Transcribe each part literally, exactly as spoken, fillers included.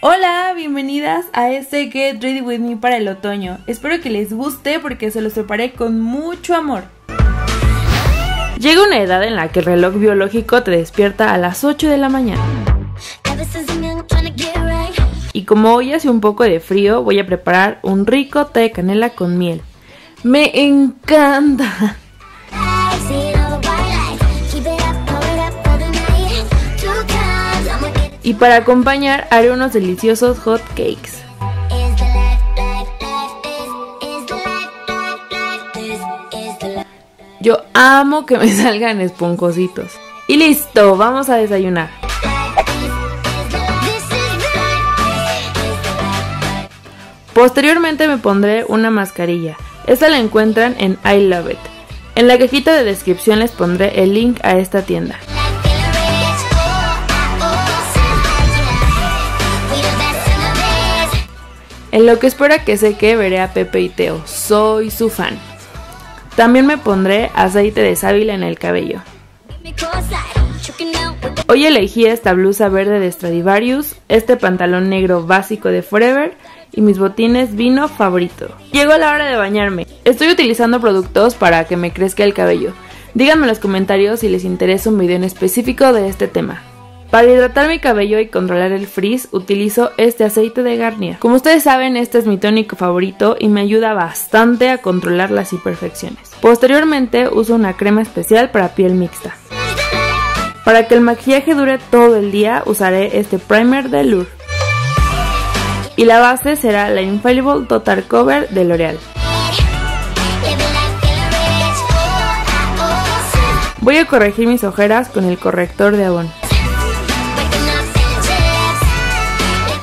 Hola, bienvenidas a este Get Ready With Me para el otoño. Espero que les guste porque se los preparé con mucho amor. Llega una edad en la que el reloj biológico te despierta a las ocho de la mañana. Y como hoy hace un poco de frío, voy a preparar un rico té de canela con miel. ¡Me encanta! Y para acompañar haré unos deliciosos hot cakes. Yo amo que me salgan esponjositos. Y listo, vamos a desayunar. Posteriormente me pondré una mascarilla. Esta la encuentran en I Love It. En la cajita de descripción les pondré el link a esta tienda. En lo que espera que seque veré a Pepe y Teo, soy su fan. También me pondré aceite de sábila en el cabello. Hoy elegí esta blusa verde de Stradivarius, este pantalón negro básico de Forever y mis botines vino favorito. Llegó la hora de bañarme. Estoy utilizando productos para que me crezca el cabello. Díganme en los comentarios si les interesa un video en específico de este tema. Para hidratar mi cabello y controlar el frizz, utilizo este aceite de Garnier. Como ustedes saben, este es mi tónico favorito y me ayuda bastante a controlar las imperfecciones. Posteriormente, uso una crema especial para piel mixta. Para que el maquillaje dure todo el día, usaré este primer de Lourdes. Y la base será la Infallible Total Cover de L'Oréal. Voy a corregir mis ojeras con el corrector de Avon.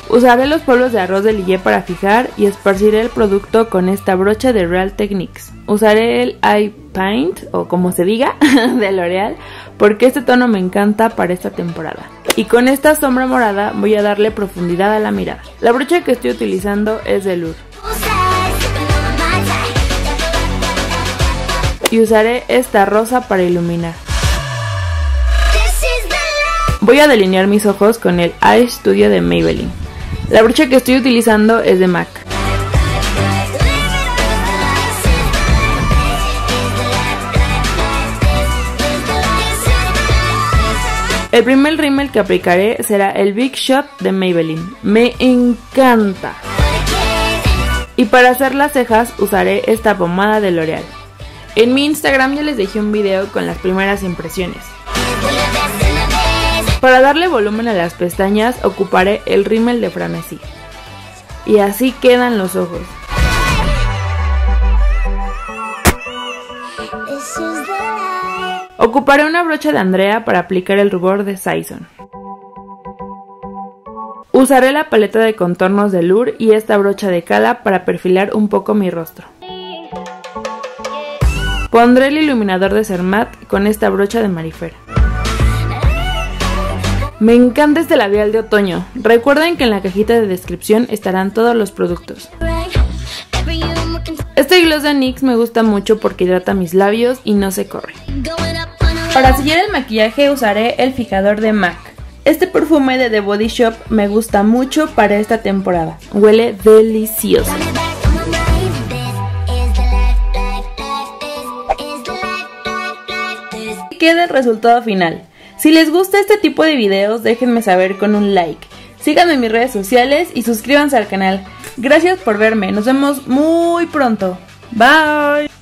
Usaré los polvos de arroz de Lille para fijar y esparciré el producto con esta brocha de Real Techniques. Usaré el Eye Paint, o como se diga, de L'Oréal, porque este tono me encanta para esta temporada. Y con esta sombra morada voy a darle profundidad a la mirada. La brocha que estoy utilizando es de Lourdes. Y usaré esta rosa para iluminar. Voy a delinear mis ojos con el Eye Studio de Maybelline. La brocha que estoy utilizando es de MAC. El primer rímel que aplicaré será el Big Shot de Maybelline. Me encanta. Y para hacer las cejas usaré esta pomada de L'Oréal. En mi Instagram ya les dejé un video con las primeras impresiones. Para darle volumen a las pestañas ocuparé el rímel de Framessi. Y así quedan los ojos. Ocuparé una brocha de Andrea para aplicar el rubor de Saison. Usaré la paleta de contornos de Lourdes y esta brocha de Kala para perfilar un poco mi rostro. Pondré el iluminador de Sermat con esta brocha de Marifer. Me encanta este labial de otoño. Recuerden que en la cajita de descripción estarán todos los productos. Este gloss de NYX me gusta mucho porque hidrata mis labios y no se corre. Para sellar el maquillaje usaré el fijador de MAC. Este perfume de The Body Shop me gusta mucho para esta temporada. Huele delicioso. Y queda el resultado final. Si les gusta este tipo de videos, déjenme saber con un like. Síganme en mis redes sociales y suscríbanse al canal. Gracias por verme, nos vemos muy pronto. Bye.